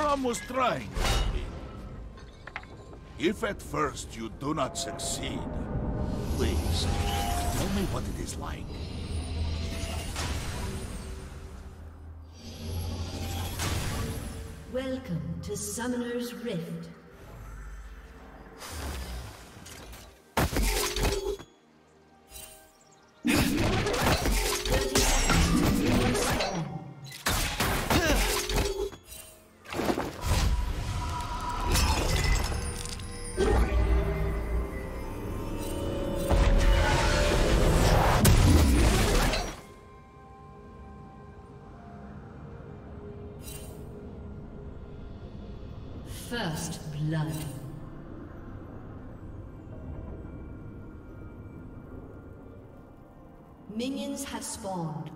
Ram was trying. If at first you do not succeed, please tell me what it is like. Welcome to Summoner's Rift. First blood. Minions have spawned.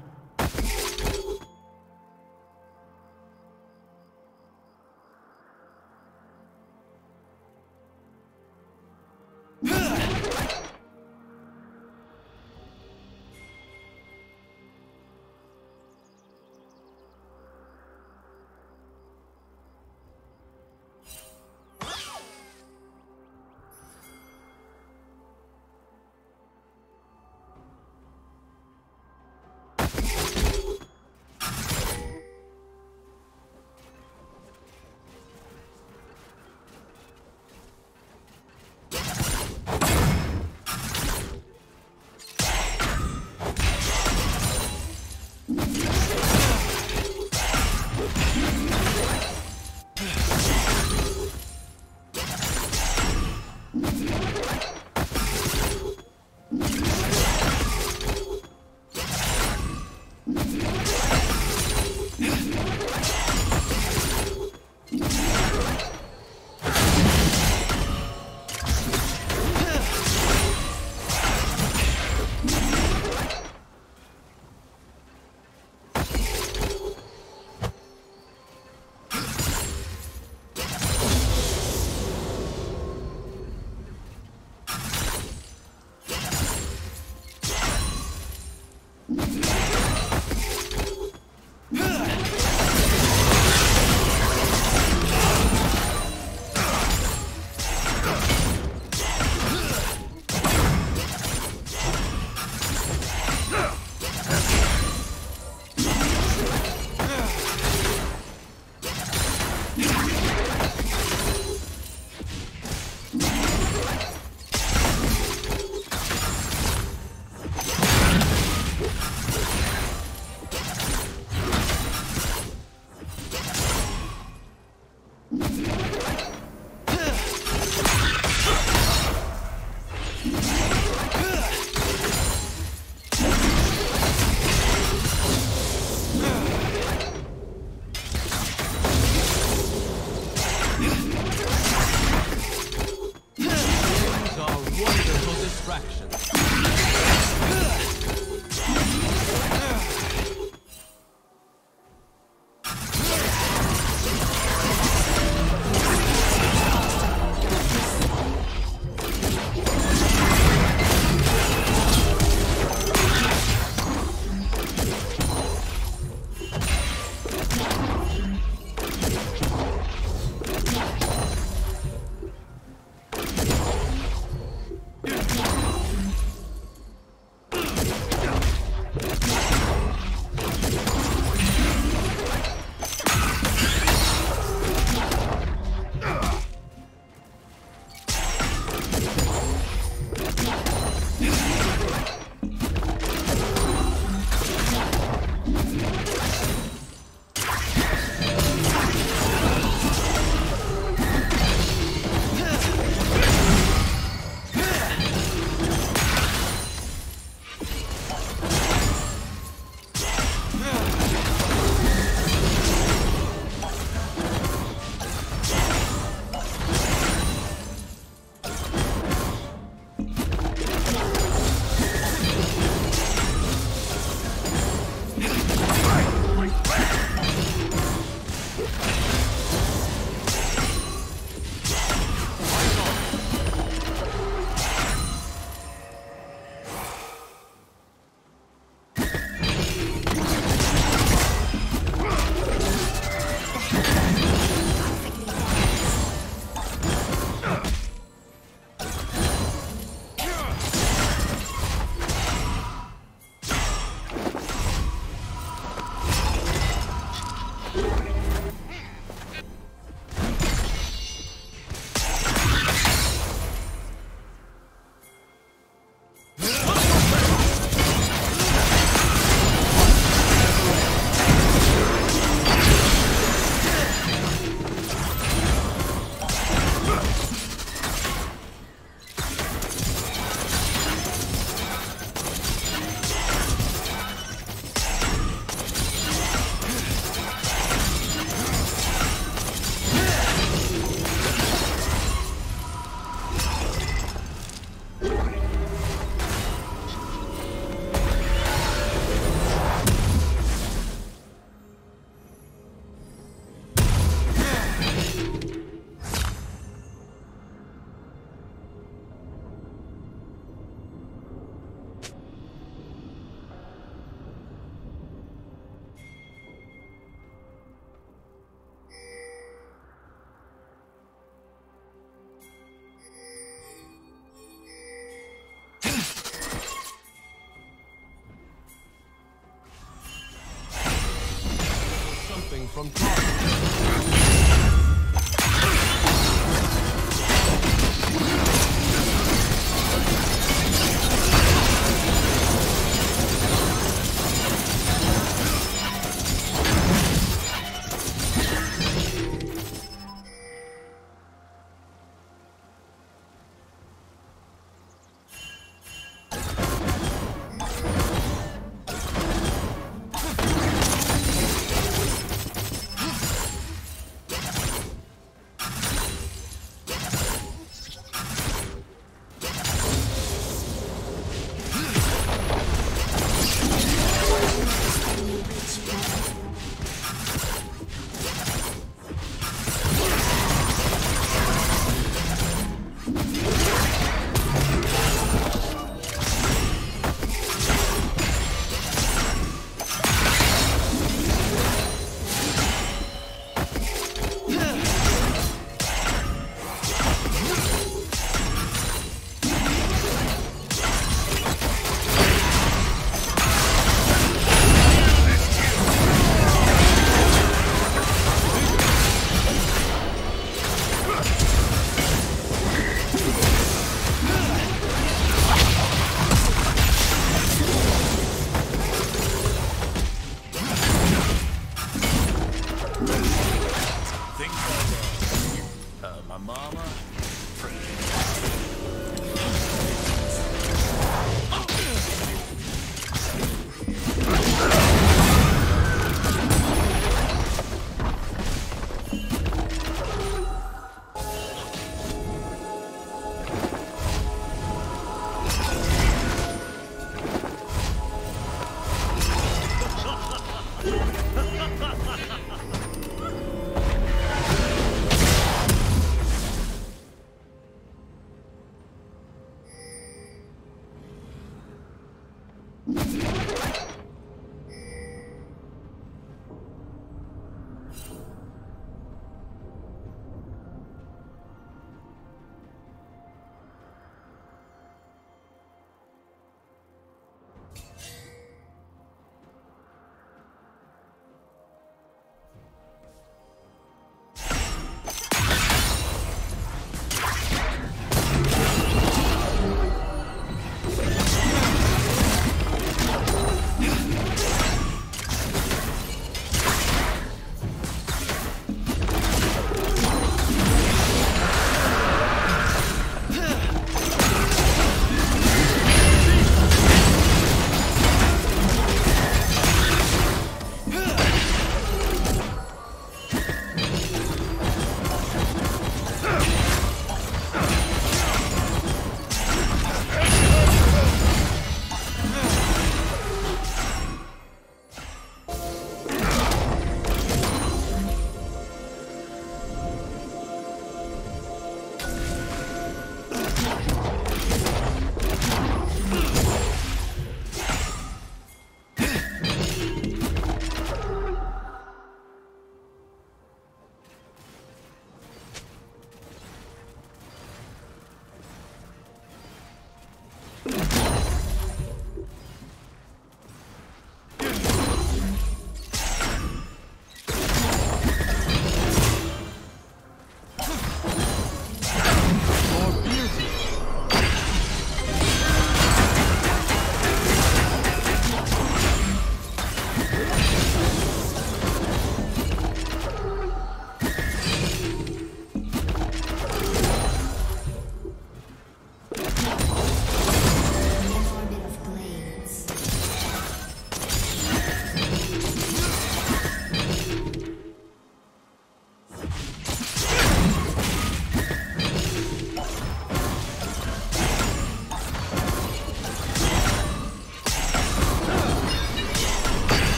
from top.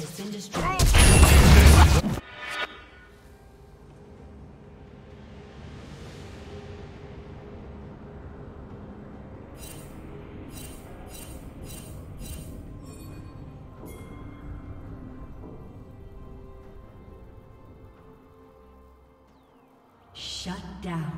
has been destroyed. Shut down.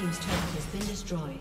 team's turret has been destroyed.